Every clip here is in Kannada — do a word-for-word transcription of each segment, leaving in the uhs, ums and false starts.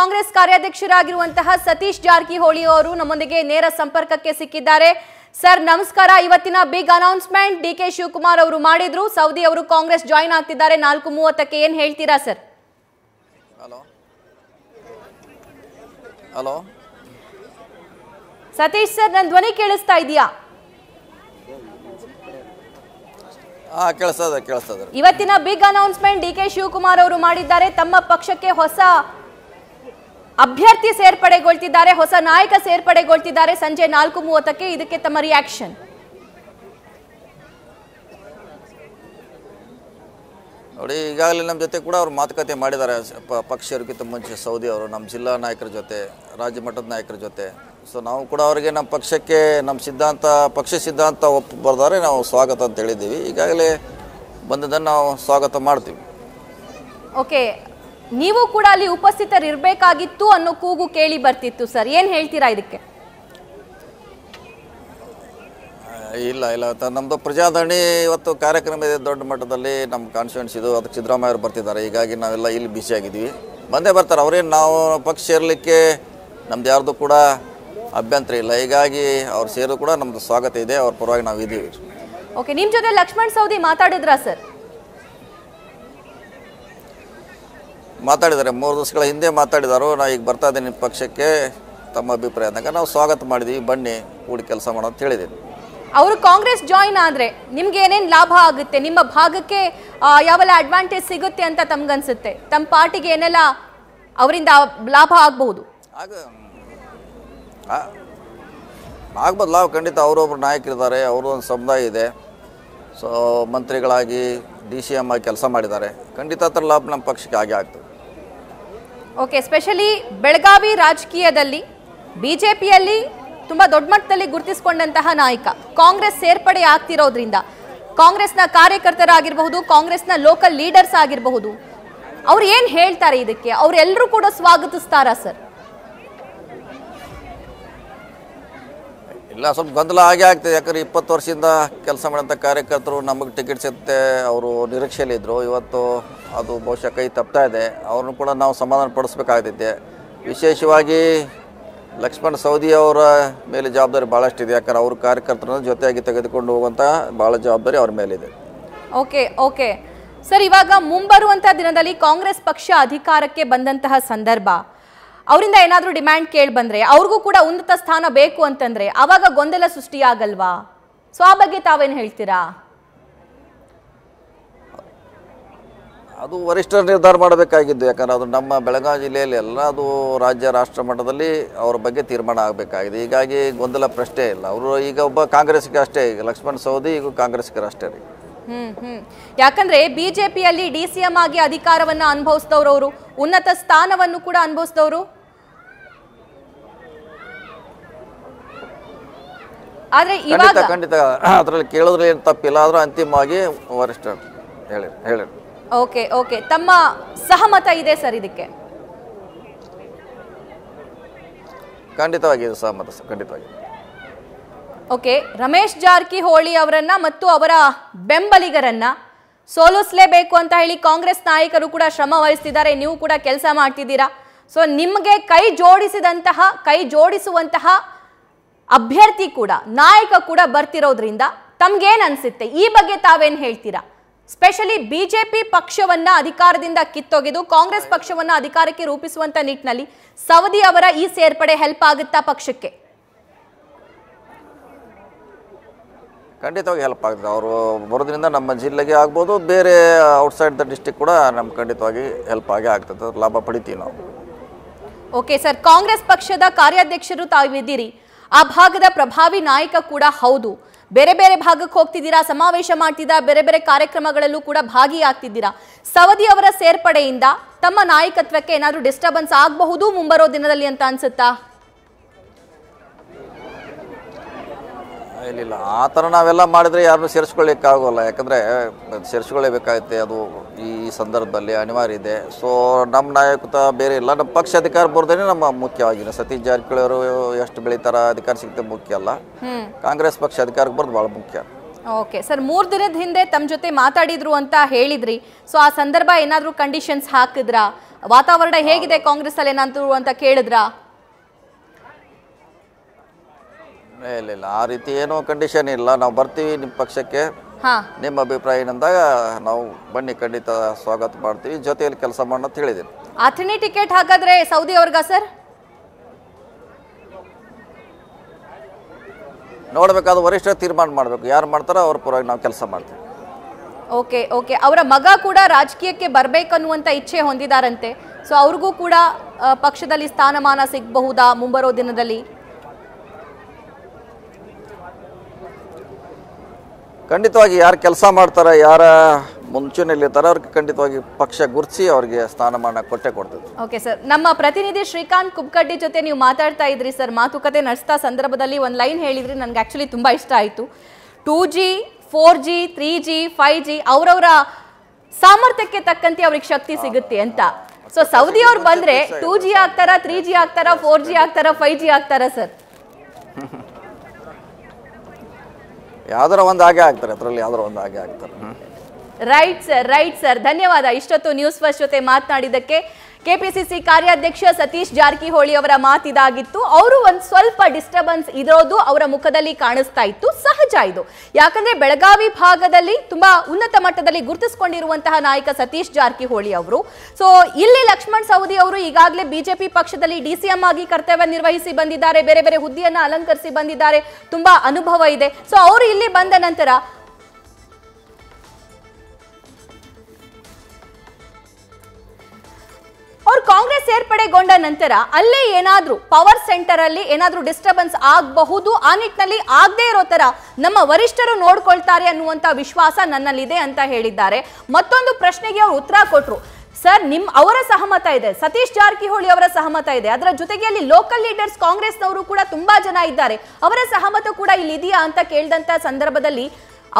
ಕಾಂಗ್ರೆಸ್ ಕಾರ್ಯಾಧ್ಯಕ್ಷರಾಗಿರುವಂತಹ ಸತೀಶ್ ಜಾರಕಿಹೊಳಿ ಅವರು ನಮ್ಮೊಂದಿಗೆ ನೇರ ಸಂಪರ್ಕಕ್ಕೆ ಸಿಕ್ಕಿದ್ದಾರೆ. ಸರ್ ನಮಸ್ಕಾರ. ಇವತ್ತಿನ ಬಿಗ್ ಅನೌನ್ಸ್ಮೆಂಟ್ ಡಿ ಕೆ ಶಿವಕುಮಾರ್ ಅವರು ಮಾಡಿದ್ರು. ಸೌದಿ ಅವರು ಕಾಂಗ್ರೆಸ್ ಜಾಯಿನ್ ಆಗ್ತಿದ್ದಾರೆ ನಾಲ್ಕು ಮೂವತ್ತಕ್ಕೆ. ಏನು ಹೇಳ್ತೀರಾ sir? Hello hello Satish sir, ನನ್ನ ಧ್ವನಿ ಕೇಳಿಸ್ತಾ ಇದೆಯಾ? ಇವತ್ತಿನ ಬಿಗ್ ಅನೌನ್ಸ್ಮೆಂಟ್ ಡಿ ಕೆ ಶಿವಕುಮಾರ್ ಅವರು ಮಾಡಿದ್ದಾರೆ. ತಮ್ಮ ಪಕ್ಷಕ್ಕೆ ಹೊಸ ಅಭ್ಯರ್ಥಿ ಸೇರ್ಪಡೆಗೊಳ್ತಿದ್ದಾರೆ, ಹೊಸ ನಾಯಕ ಸೇರ್ಪಡೆಗೊಳ್ತಿದ್ದಾರೆ ಸಂಜೆ ನಾಲ್ಕು ಮೂವತ್ತಕ್ಕೆ. ಇದಕ್ಕೆ ತಮ್ಮ ರಿಯಾಕ್ಷನ್? ನೋಡಿ, ಈಗಾಗಲೇ ನಮ್ಮ ಜೊತೆ ಕೂಡ ಅವರು ಮಾತುಕತೆ ಮಾಡಿದ್ದಾರೆ. ಪಕ್ಷ ಇರೋಕ್ಕಿಂತ ಮುಂಚೆ ಸೌದಿ ಅವರು ನಮ್ಮ ಜಿಲ್ಲಾ ನಾಯಕರ ಜೊತೆ, ರಾಜ್ಯ ಮಟ್ಟದ ನಾಯಕರ ಜೊತೆ. ಸೊ ನಾವು ಕೂಡ ಅವರಿಗೆ ನಮ್ಮ ಪಕ್ಷಕ್ಕೆ ನಮ್ಮ ಸಿದ್ಧಾಂತ, ಪಕ್ಷ ಸಿದ್ಧಾಂತ ಒಪ್ಪು ಬರ್ದಾರೆ ನಾವು ಸ್ವಾಗತ ಅಂತ ಹೇಳಿದ್ದೀವಿ. ಈಗಾಗಲೇ ಬಂದದನ್ನು ನಾವು ಸ್ವಾಗತ ಮಾಡ್ತೀವಿ. ಓಕೆ, ನೀವು ಕೂಡ ಅಲ್ಲಿ ಉಪಸ್ಥಿತರಿರಬೇಕಾಗಿತ್ತು ಅನ್ನೋ ಕೂಗು ಕೇಳಿ ಬರ್ತಿತ್ತು ಸರ್, ಏನು ಹೇಳ್ತೀರಾ ಇದಕ್ಕೆ? ಇಲ್ಲ ಇಲ್ಲ, ನಮ್ಮದು ಪ್ರಜಾಧರಣಿ ಇವತ್ತು ಕಾರ್ಯಕ್ರಮ ಇದೆ ದೊಡ್ಡ ಮಟ್ಟದಲ್ಲಿ. ನಮ್ಮ ಕಾನ್ಸ್ಟಿಟ್ಯೂನ್ಸ್ ಇದು, ಅದಕ್ಕೆ ಸಿದ್ದರಾಮಯ್ಯ ಅವರು ಬರ್ತಿದ್ದಾರೆ. ಹೀಗಾಗಿ ನಾವೆಲ್ಲ ಇಲ್ಲಿ ಬಿಸಿಯಾಗಿದ್ದೀವಿ. ಬಂದೇ ಬರ್ತಾರೆ ಅವ್ರೇನು, ನಾವು ಪಕ್ಷ ಸೇರಲಿಕ್ಕೆ ನಮ್ದು ಯಾರ್ದು ಕೂಡ ಅಭ್ಯಂತರ ಇಲ್ಲ. ಹೀಗಾಗಿ ಅವ್ರು ಸೇರು ಕೂಡ ನಮ್ದು ಸ್ವಾಗತ ಇದೆ, ಅವ್ರ ಪರವಾಗಿ ನಾವು ಇದೀವಿ. ಓಕೆ, ನಿಮ್ಮ ಜೊತೆ ಲಕ್ಷ್ಮಣ್ ಸೌದಿ ಮಾತಾಡಿದ್ರಾ ಸರ್? ಮಾತಾಡಿದ್ದಾರೆ, ಮೂರು ದಿವಸಗಳ ಹಿಂದೆ ಮಾತಾಡಿದಾರು. ನಾವು ಈಗ ಬರ್ತಾ ಇದ್ದೀನಿ ನಿಮ್ಮ ಪಕ್ಷಕ್ಕೆ, ತಮ್ಮ ಅಭಿಪ್ರಾಯ ಅಂದಾಗ ನಾವು ಸ್ವಾಗತ ಮಾಡಿದ್ದೀವಿ. ಬನ್ನಿ ಕೂಡಿ ಕೆಲಸ ಮಾಡೋ ಅಂತ ಹೇಳಿದ್ದೀನಿ. ಅವರು ಕಾಂಗ್ರೆಸ್ ಜಾಯಿನ್ ಆದರೆ ನಿಮ್ಗೆ ಏನೇನು ಲಾಭ ಆಗುತ್ತೆ, ನಿಮ್ಮ ಭಾಗಕ್ಕೆ ಯಾವೆಲ್ಲ ಅಡ್ವಾಂಟೇಜ್ ಸಿಗುತ್ತೆ ಅಂತ ತಮ್ಗನ್ಸುತ್ತೆ? ತಮ್ಮ ಪಾರ್ಟಿಗೆ ಏನೆಲ್ಲ ಅವರಿಂದ ಲಾಭ ಆಗಬಹುದು? ಆಗ ಆಗ್ಬೋದು ಲಾಭ ಖಂಡಿತ. ಅವರೊಬ್ಬರು ನಾಯಕರಿದ್ದಾರೆ, ಅವರೊಂದು ಸಮುದಾಯ ಇದೆ. ಸೊ ಮಂತ್ರಿಗಳಾಗಿ ಡಿ ಸಿ ಎಮ್ ಆಗಿ ಕೆಲಸ ಮಾಡಿದ್ದಾರೆ. ಖಂಡಿತ ಅದರ ಲಾಭ ನಮ್ಮ ಪಕ್ಷಕ್ಕೆ ಹಾಗೆ ಆಗ್ತದೆ. ಓಕೆ, ಸ್ಪೆಷಲಿ ಬೆಳಗಾವಿ ರಾಜಕೀಯದಲ್ಲಿ ಬಿಜೆಪಿಯಲ್ಲಿ ತುಂಬ ದೊಡ್ಡ ಮಟ್ಟದಲ್ಲಿ ಗುರುತಿಸಿಕೊಂಡಂತಹ ನಾಯಕ ಕಾಂಗ್ರೆಸ್ ಸೇರ್ಪಡೆ ಆಗ್ತಿರೋದ್ರಿಂದ ಕಾಂಗ್ರೆಸ್ನ ಕಾರ್ಯಕರ್ತರಾಗಿರಬಹುದು, ಕಾಂಗ್ರೆಸ್ನ ಲೋಕಲ್ ಲೀಡರ್ಸ್ ಆಗಿರಬಹುದು, ಅವ್ರು ಏನು ಹೇಳ್ತಾರೆ ಇದಕ್ಕೆ? ಅವರೆಲ್ಲರೂ ಕೂಡ ಸ್ವಾಗತಿಸ್ತಾರಾ ಸರ್? ಇಲ್ಲ, ಸ್ವಲ್ಪ ಗೊಂದಲ ಹಾಗೆ ಆಗ್ತದೆ. ಯಾಕಂದರೆ ಇಪ್ಪತ್ತು ವರ್ಷದಿಂದ ಕೆಲಸ ಮಾಡೋಂಥ ಕಾರ್ಯಕರ್ತರು ನಮಗೆ ಟಿಕೆಟ್ ಸಿಗುತ್ತೆ ಅವರು ನಿರೀಕ್ಷೆಯಲ್ಲಿದ್ದರು. ಇವತ್ತು ಅದು ಬಹುಶಃ ಕೈ ತಪ್ತಾ ಇದೆ. ಅವ್ರನ್ನೂ ಕೂಡ ನಾವು ಸಮಾಧಾನ ಪಡಿಸ್ಬೇಕಾಗ್ತೈತೆ. ವಿಶೇಷವಾಗಿ ಲಕ್ಷ್ಮಣ್ ಸವದಿ ಅವರ ಮೇಲೆ ಜವಾಬ್ದಾರಿ ಭಾಳಷ್ಟಿದೆ. ಯಾಕಂದರೆ ಅವ್ರ ಕಾರ್ಯಕರ್ತರನ್ನು ಜೊತೆಯಾಗಿ ತೆಗೆದುಕೊಂಡು ಹೋಗುವಂಥ ಭಾಳ ಜವಾಬ್ದಾರಿ ಅವ್ರ ಮೇಲಿದೆ. ಓಕೆ ಓಕೆ ಸರ್, ಇವಾಗ ಮುಂಬರುವಂಥ ದಿನದಲ್ಲಿ ಕಾಂಗ್ರೆಸ್ ಪಕ್ಷ ಅಧಿಕಾರಕ್ಕೆ ಬಂದಂತಹ ಸಂದರ್ಭ, ಅವರಿಂದ ಏನಾದರೂ ಡಿಮ್ಯಾಂಡ್ ಕೇಳಿ ಬಂದರೆ, ಅವ್ರಿಗೂ ಕೂಡ ಉನ್ನತ ಸ್ಥಾನ ಬೇಕು ಅಂತಂದರೆ ಆವಾಗ ಗೊಂದಲ ಸೃಷ್ಟಿಯಾಗಲ್ವಾ? ಸೊ ಆ ಬಗ್ಗೆ ತಾವೇನು ಹೇಳ್ತೀರಾ? ಅದು ವರಿಷ್ಠರು ನಿರ್ಧಾರ ಮಾಡಬೇಕಾಗಿದ್ದು. ಯಾಕಂದರೆ ಅದು ನಮ್ಮ ಬೆಳಗಾವಿ ಜಿಲ್ಲೆಯಲ್ಲಿ ಎಲ್ಲ, ಅದು ರಾಜ್ಯ ರಾಷ್ಟ್ರ ಮಟ್ಟದಲ್ಲಿ ಅವ್ರ ಬಗ್ಗೆ ತೀರ್ಮಾನ ಆಗಬೇಕಾಗಿದೆ. ಹೀಗಾಗಿ ಗೊಂದಲ ಪ್ರಶ್ನೆ ಇಲ್ಲ. ಅವರು ಈಗ ಒಬ್ಬ ಕಾಂಗ್ರೆಸ್ಗೆ ಅಷ್ಟೇ, ಈಗ ಲಕ್ಷ್ಮಣ್ ಸವದಿ ಈಗ ಕಾಂಗ್ರೆಸ್ಗರ ಅಷ್ಟೇ ರೀ. ಹ್ಮ್ ಹ್ಮ್ ಯಾಕಂದ್ರೆ ಬಿಜೆಪಿಯಲ್ಲಿ ಡಿ ಸಿ ಎಂ ಆಗಿ ಅಧಿಕಾರವನ್ನ ಅನುಭವಿಸಿದವರು, ಉನ್ನತ ಸ್ಥಾನವನ್ನು ಕೂಡ ಅನುಭವಿಸಿದವರು. ಆದ್ರೆ ಇವಾಗ ಖಂಡಿತ ಅದರಲ್ಲಿ ಕೇಳೋದ್ರೆ ಏನು ತಪ್ಪಿಲ್ಲ. ಆದ್ರೂ ಅಂತಿಮವಾಗಿ ವರಿಷ್ಠರು ಹೇಳಿದ್ರು ಹೇಳಿದ್ರು. ಓಕೆ ಓಕೆ ತಮ್ಮ ಸಹಮತ ಇದೆ ಸರ್ ಇದಕ್ಕೆ? ಖಂಡಿತವಾಗಿ ಇದು ಸಹಮತ ಸರ್, ಖಂಡಿತವಾಗಿ. ಓಕೆ, ರಮೇಶ್ ಜಾರಕಿಹೊಳಿ ಅವರನ್ನ ಮತ್ತು ಅವರ ಬೆಂಬಲಿಗರನ್ನ ಸೋಲಿಸಲೇಬೇಕು ಅಂತ ಹೇಳಿ ಕಾಂಗ್ರೆಸ್ ನಾಯಕರು ಕೂಡ ಶ್ರಮ ವಹಿಸ್ತಿದ್ದಾರೆ. ನೀವು ಕೂಡ ಕೆಲಸ ಮಾಡ್ತಿದ್ದೀರಾ. ಸೊ ನಿಮಗೆ ಕೈ ಜೋಡಿಸಿದಂತಹ, ಕೈ ಜೋಡಿಸುವಂತಹ ಅಭ್ಯರ್ಥಿ ಕೂಡ, ನಾಯಕ ಕೂಡ ಬರ್ತಿರೋದ್ರಿಂದ ತಮ್ಗೇನು ಅನಿಸುತ್ತೆ? ಈ ಬಗ್ಗೆ ತಾವೇನು ಹೇಳ್ತೀರಾ? ಸ್ಪೆಷಲಿ ಬಿಜೆಪಿ ಪಕ್ಷವನ್ನ ಅಧಿಕಾರದಿಂದ ಕಿತ್ತೊಗೆದು ಕಾಂಗ್ರೆಸ್ ಪಕ್ಷವನ್ನ ಅಧಿಕಾರಕ್ಕೆ ರೂಪಿಸುವಂತ ನಿಟ್ಟಿನಲ್ಲಿ ಸವದಿ ಅವರ ಈ ಸೇರ್ಪಡೆ ಹೆಲ್ಪ್ ಆಗುತ್ತಾ ಪಕ್ಷಕ್ಕೆ? ಖಂಡಿತವಾಗಿ ಹೆಲ್ಪ್ ಆಗ್ತದೆ. ಅವರು ಬರೋದ್ರಿಂದ ನಮ್ಮ ಜಿಲ್ಲೆಗೆ ಆಗ್ಬೋದು, ಬೇರೆ ಔಟ್ಸೈಡ್ ದ ಡಿಸ್ಟಿಕ್ ಕೂಡ ನಮ್ಗೆ ಖಂಡಿತವಾಗಿ ಹೆಲ್ಪ್ ಆಗೇ ಆಗ್ತದೆ, ಲಾಭ ಪಡಿತೀವಿ ನಾವು. ಓಕೆ ಸರ್, ಕಾಂಗ್ರೆಸ್ ಪಕ್ಷದ ಕಾರ್ಯಾಧ್ಯಕ್ಷರು ತಾವಿದ್ದೀರಿ, ಆ ಭಾಗದ ಪ್ರಭಾವಿ ನಾಯಕ ಕೂಡ ಹೌದು. ಬೇರೆ ಬೇರೆ ಭಾಗಕ್ಕೆ ಹೋಗ್ತಿದ್ದೀರಾ, ಸಮಾವೇಶ ಮಾಡ್ತಿದ್ದೀರಾ, ಬೇರೆ ಬೇರೆ ಕಾರ್ಯಕ್ರಮಗಳಲ್ಲೂ ಕೂಡ ಭಾಗಿಯಾಗ್ತಿದ್ದೀರಾ. ಸವದಿ ಅವರ ಸೇರ್ಪಡೆಯಿಂದ ತಮ್ಮ ನಾಯಕತ್ವಕ್ಕೆ ಏನಾದರೂ ಡಿಸ್ಟರ್ಬೆನ್ಸ್ ಆಗಬಹುದು ಮುಂಬರೋ ದಿನದಲ್ಲಿ ಅಂತ ಅನ್ಸುತ್ತಾ? ಇಲ್ಲ, ಆ ಥರ ನಾವೆಲ್ಲ ಮಾಡಿದರೆ ಯಾರನ್ನೂ ಸೇರಿಸ್ಕೊಳ್ಳಿಕ್ಕಾಗೋಲ್ಲ. ಯಾಕಂದರೆ ಸೇರಿಸ್ಕೊಳ್ಳೇಬೇಕಾಗುತ್ತೆ, ಅದು ಈ ಸಂದರ್ಭದಲ್ಲಿ ಅನಿವಾರ್ಯ ಇದೆ. ಸೊ ನಮ್ಮ ನಾಯಕತ್ವ ಬೇರೆ ಇಲ್ಲ, ನಮ್ಮ ಪಕ್ಷ ಅಧಿಕಾರ ಬರೋದೇ ನಮ್ಮ ಮುಖ್ಯವಾಗಿಲ್ಲ. ಸತೀಶ್ ಜಾರಕಿಹೊಳಿ ಅವರು ಎಷ್ಟು ಬೆಳೀತಾರ, ಅಧಿಕಾರ ಸಿಗುತ್ತೆ ಮುಖ್ಯ ಅಲ್ಲ. ಕಾಂಗ್ರೆಸ್ ಪಕ್ಷ ಅಧಿಕಾರಕ್ಕೆ ಬರೋದು ಭಾಳ ಮುಖ್ಯ. ಓಕೆ ಸರ್, ಮೂರು ದಿನದ ಹಿಂದೆ ತಮ್ಮ ಜೊತೆ ಮಾತಾಡಿದ್ರು ಅಂತ ಹೇಳಿದ್ರಿ. ಸೊ ಆ ಸಂದರ್ಭ ಏನಾದರೂ ಕಂಡೀಷನ್ಸ್ ಹಾಕಿದ್ರಾ? ವಾತಾವರಣ ಹೇಗಿದೆ ಕಾಂಗ್ರೆಸ್ ಅಲ್ಲಿ ಏನಂತೂ ಅಂತ ಕೇಳಿದ್ರಾ? ಇಲ್ಲ ಇಲ್ಲ, ಆ ರೀತಿ ಏನೋ ಕಂಡೀಷನ್ ಇಲ್ಲ. ನಾವು ಬರ್ತೀವಿ ನಿಮ್ಮ ಪಕ್ಷಕ್ಕೆ, ನಿಮ್ಮ ಅಭಿಪ್ರಾಯ ಏನಂದಾಗ ನಾವು ಬನ್ನಿ ಖಂಡಿತ ಸ್ವಾಗತ ಮಾಡ್ತೀವಿ, ಜೊತೆಯಲ್ಲಿ ಕೆಲಸ ಮಾಡೋಣ ಅಂತ ಹೇಳಿದ್ದೀನಿ. ಅಥಣಿ ಟಿಕೆಟ್ ಹಾಗಾದ್ರೆ ಸೌದಿ ಅವರಿಗೆ ಸರ್ ನೋಡಬೇಕಾದ್ರೆ ವರಿಷ್ಠರು ತೀರ್ಮಾನ ಮಾಡಬೇಕು, ಯಾರು ಮಾಡ್ತಾರೋ ಅವ್ರ ಪರವಾಗಿ ನಾವು ಕೆಲಸ ಮಾಡ್ತೀವಿ. ಓಕೆ ಓಕೆ, ಅವರ ಮಗ ಕೂಡ ರಾಜಕೀಯಕ್ಕೆ ಬರಬೇಕನ್ನುವಂಥ ಇಚ್ಛೆ ಹೊಂದಿದ್ದಾರಂತೆ. ಸೊ ಅವ್ರಿಗೂ ಕೂಡ ಪಕ್ಷದಲ್ಲಿ ಸ್ಥಾನಮಾನ ಸಿಗಬಹುದಾ ಮುಂಬರೋ ದಿನದಲ್ಲಿ? ಖಂಡಿತವಾಗಿ ಯಾರು ಕೆಲಸ ಮಾಡ್ತಾರೆ, ಯಾರ ಮುಂಚೂಣಿಯಲ್ಲಿರ್ತಾರೆ ಅವ್ರಿಗೆ ಖಂಡಿತವಾಗಿ ಪಕ್ಷ ಗುರುತಿಸಿ ಅವ್ರಿಗೆ ಸ್ಥಾನಮಾನ ಕೊಟ್ಟೆ ಕೊಡ್ತದೆ. ಓಕೆ ಸರ್, ನಮ್ಮ ಪ್ರತಿನಿಧಿ ಶ್ರೀಕಾಂತ್ ಕುಬ್ಕಡ್ಡಿ ಜೊತೆ ನೀವು ಮಾತಾಡ್ತಾ ಇದ್ರಿ ಸರ್, ಮಾತುಕತೆ ನಡೆಸ್ತಾ ಸಂದರ್ಭದಲ್ಲಿ ಒಂದು ಲೈನ್ ಹೇಳಿದ್ರಿ, ನನಗೆ ಆ್ಯಕ್ಚುಲಿ ತುಂಬ ಇಷ್ಟ ಆಯಿತು. Two G four G three G five G ಅವರವರ ಸಾಮರ್ಥ್ಯಕ್ಕೆ ತಕ್ಕಂತೆ ಅವ್ರಿಗೆ ಶಕ್ತಿ ಸಿಗುತ್ತೆ ಅಂತ. ಸೊ ಸೌದಿ ಅವ್ರು ಬಂದರೆ ಟೂ ಜಿ ಆಗ್ತಾರಾ, ತ್ರೀ ಜಿ ಆಗ್ತಾರಾ, ಫೋರ್ ಜಿ ಆಗ್ತಾರಾ, ಫೈವ್ ಜಿ ಆಗ್ತಾರಾ ಸರ್? ಯಾವ್ದಾರ ಒಂದು ಹಾಗೆ ಆಗ್ತಾರೆ, ಅದರಲ್ಲಿ ಯಾವ್ದಾರ ಒಂದು ಹಾಗೆ ಆಗ್ತಾರೆ. ರೈಟ್ ಸರ್, ರೈಟ್ ಸರ್, ಧನ್ಯವಾದ ಇಷ್ಟೊತ್ತು ನ್ಯೂಸ್ ಫಸ್ಟ್ ಜೊತೆ ಮಾತನಾಡಿದ್ದಕ್ಕೆ. ಕೆಪಿಸಿಸಿ ಕಾರ್ಯಾಧ್ಯಕ್ಷ ಸತೀಶ್ ಜಾರಕಿಹೊಳಿ ಅವರ ಮಾತಿದಾಗಿತ್ತು. ಅವರು ಒಂದು ಸ್ವಲ್ಪ ಡಿಸ್ಟರ್ಬೆನ್ಸ್ ಇರೋದು ಅವರ ಮುಖದಲ್ಲಿ ಕಾಣಿಸ್ತಾ ಇತ್ತು, ಸಹಜ ಇದು. ಯಾಕಂದ್ರೆ ಬೆಳಗಾವಿ ಭಾಗದಲ್ಲಿ ತುಂಬಾ ಉನ್ನತ ಮಟ್ಟದಲ್ಲಿ ಗುರುತಿಸಿಕೊಂಡಿರುವಂತಹ ನಾಯಕ ಸತೀಶ್ ಜಾರಕಿಹೊಳಿ ಅವರು. ಸೊ ಇಲ್ಲಿ ಲಕ್ಷ್ಮಣ್ ಸವದಿ ಅವರು ಈಗಾಗಲೇ ಬಿಜೆಪಿ ಪಕ್ಷದಲ್ಲಿ ಡಿಸಿಎಂ ಆಗಿ ಕರ್ತವ್ಯ ನಿರ್ವಹಿಸಿ ಬಂದಿದ್ದಾರೆ, ಬೇರೆ ಬೇರೆ ಹುದ್ದೆಯನ್ನು ಅಲಂಕರಿಸಿ ಬಂದಿದ್ದಾರೆ, ತುಂಬಾ ಅನುಭವ ಇದೆ. ಸೊ ಅವರು ಇಲ್ಲಿ ಬಂದ ನಂತರ ಅವ್ರು ಕಾಂಗ್ರೆಸ್ ಸೇರ್ಪಡೆಗೊಂಡ ನಂತರ ಅಲ್ಲೇ ಏನಾದ್ರೂ ಪವರ್ ಸೆಂಟರ್ ಅಲ್ಲಿ ಏನಾದ್ರೂ ಡಿಸ್ಟರ್ಬೆನ್ಸ್ ಆಗಬಹುದು, ಆ ನಿಟ್ಟಿನಲ್ಲಿ ಆಗದೆ ಇರೋ ತರ ನಮ್ಮ ವರಿಷ್ಠರು ನೋಡ್ಕೊಳ್ತಾರೆ ಅನ್ನುವಂತ ವಿಶ್ವಾಸ ನನ್ನಲ್ಲಿದೆ ಅಂತ ಹೇಳಿದ್ದಾರೆ. ಮತ್ತೊಂದು ಪ್ರಶ್ನೆಗೆ ಅವರು ಉತ್ತರ ಕೊಟ್ಟರು ಸರ್, ನಿಮ್ ಅವರ ಸಹಮತ ಇದೆ, ಸತೀಶ್ ಜಾರಕಿಹೊಳಿ ಅವರ ಸಹಮತ ಇದೆ, ಅದರ ಜೊತೆಗೆ ಅಲ್ಲಿ ಲೋಕಲ್ ಲೀಡರ್ಸ್ ಕಾಂಗ್ರೆಸ್ನವರು ಕೂಡ ತುಂಬಾ ಜನ ಇದ್ದಾರೆ, ಅವರ ಸಹಮತ ಕೂಡ ಇಲ್ಲಿ ಇದೆಯಾ ಅಂತ ಕೇಳಿದಂತ ಸಂದರ್ಭದಲ್ಲಿ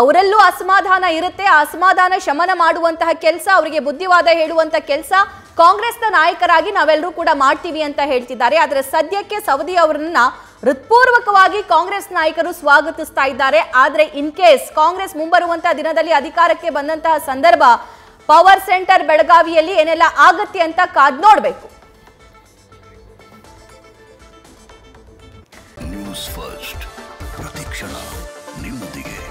ಅವರಲ್ಲೂ ಅಸಮಾಧಾನ ಇರುತ್ತೆ. ಆ ಅಸಮಾಧಾನ ಶಮನ ಮಾಡುವಂತಹ ಕೆಲಸ, ಅವರಿಗೆ ಬುದ್ಧಿವಾದ ಹೇಳುವಂಥ ಕೆಲಸ ಕಾಂಗ್ರೆಸ್ನ ನಾಯಕರಾಗಿ ನಾವೆಲ್ಲರೂ ಕೂಡ ಮಾಡ್ತೀವಿ ಅಂತ ಹೇಳ್ತಿದ್ದಾರೆ. ಆದರೆ ಸದ್ಯಕ್ಕೆ ಸವದಿ ಅವರನ್ನ ಹೃತ್ಪೂರ್ವಕವಾಗಿ ಕಾಂಗ್ರೆಸ್ ನಾಯಕರು ಸ್ವಾಗತಿಸ್ತಾ ಇದ್ದಾರೆ. ಆದರೆ ಇನ್ ಕೇಸ್ ಕಾಂಗ್ರೆಸ್ ಮುಂಬರುವಂತಹ ದಿನದಲ್ಲಿ ಅಧಿಕಾರಕ್ಕೆ ಬಂದಂತಹ ಸಂದರ್ಭ ಪವರ್ ಸೆಂಟರ್ ಬೆಳಗಾವಿಯಲ್ಲಿ ಏನೆಲ್ಲ ಆಗತ್ತೆ ಅಂತ ಕಾದ್ ನೋಡಬೇಕು. ನ್ಯೂಸ್ ಫಸ್ಟ್ ಪ್ರತಿಕ್ಷಣ ನಿಮ್ಮೊಂದಿಗೆ.